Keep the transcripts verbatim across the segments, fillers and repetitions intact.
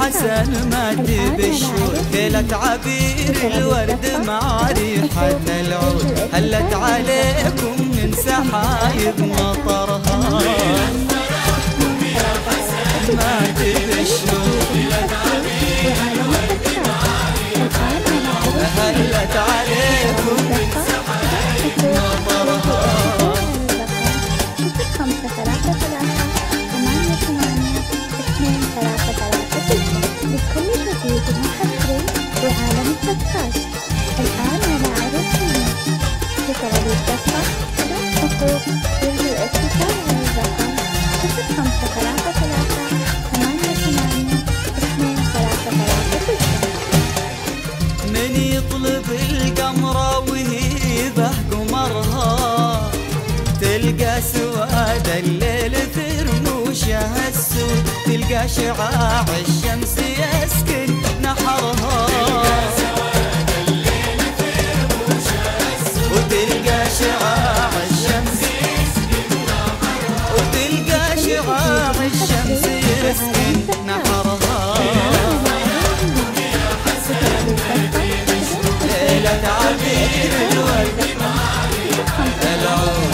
حسن ما تبشر ليلة عبير الورد مع ريحة العود هلت عليكم من سحايب مطرها. يا حسن ما تبشر ليلة عبير الورد مع ريحة العود هلت عليكم من سحايب مطرها. خمسة ثلاثة ثلاثة ثمانية ثمانية اثنين ثلاثة ثلاثة لكل جديد محفل بعالم البودكاست. الآن على عدد سنة بطلب الدفع ثلاث حقوق يجري الاتصال على الرقم صفر خمسة ثلاثة ثلاثة ثمانية ثمانية اثنين ثلاثة ثلاثة ستة. من يطلب القمرة وهي به قمرها تلقى سواد الليل في رموشها السود تلقى شعاع الشمس يسكن نحرها تلقى سواد الليل في رموشها السود وتلقى شعاع الشمس يسكن نحرها وتلقى شعاع الشمس يسكن نحرها. يا حسن ما تبشر ليلة عبير الورد العز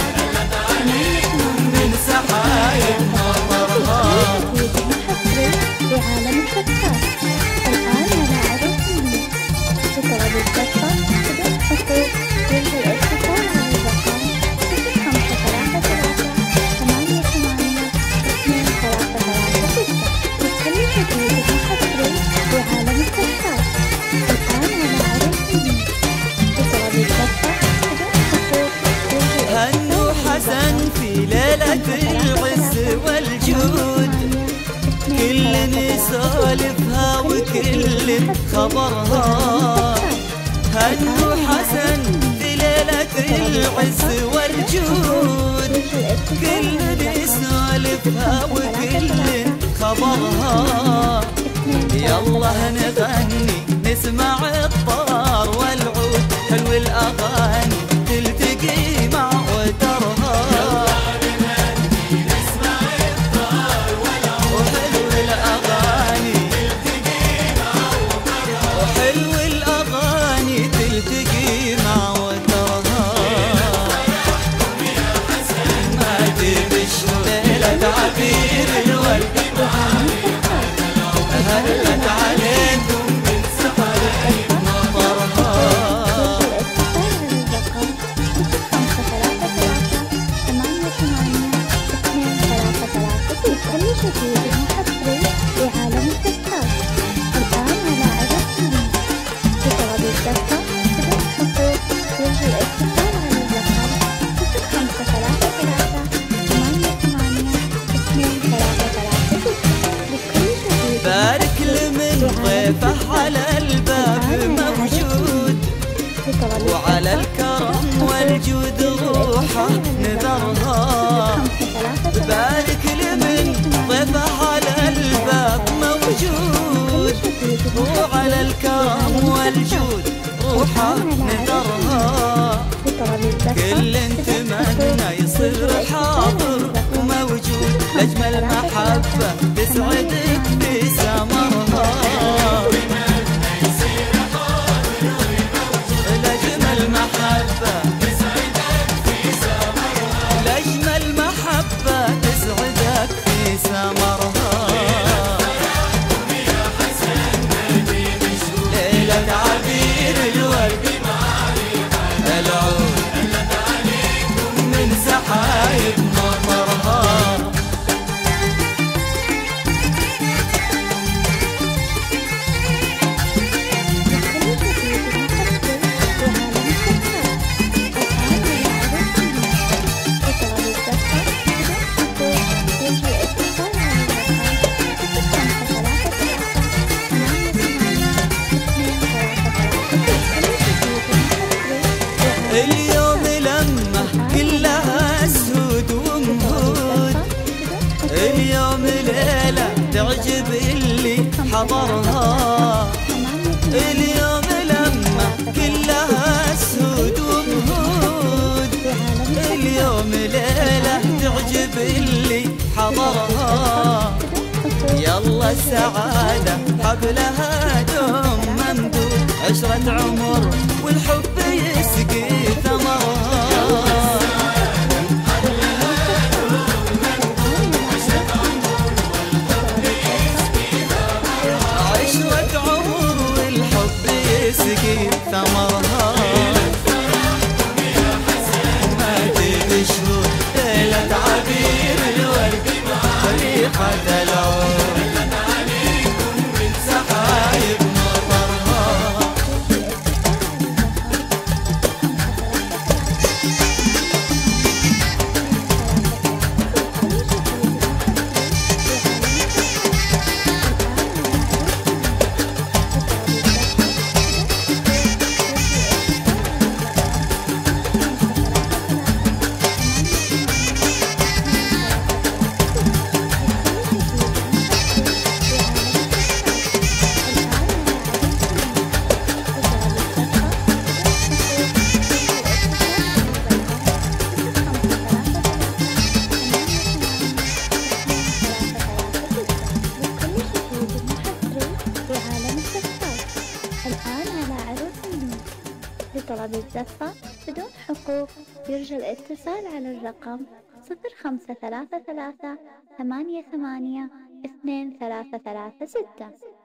والجود كل نسالفها وكل خبرها. هنو حسن في ليلة العز والجود كل نسالفها وكل خبرها. يلا نغني نسمع الطار والعود حلو الأغاني تلتقي مع وترها. وعلى الكرم والجود روحه نذرها بارك لمن ضيفه على الباب موجود وعلى الكرم والجود روحه نذرها. كل تمنى يصير حاضر وموجود أجمل محبة تسعدك بسمرها. خبرها اليوم لما كلها اسود وبهود، اليوم ليلة تعجب اللي حضرها، يلا السعادة حبلها دوم ممدود، عشرة عمر والحب يسقي ثمرها. لطلب الزفة بدون حقوق يرجى الاتصال على الرقم صفر خمسة ثلاثة ثلاثة ثمانية ثمانية اثنين ثلاثة ثلاثة ستة.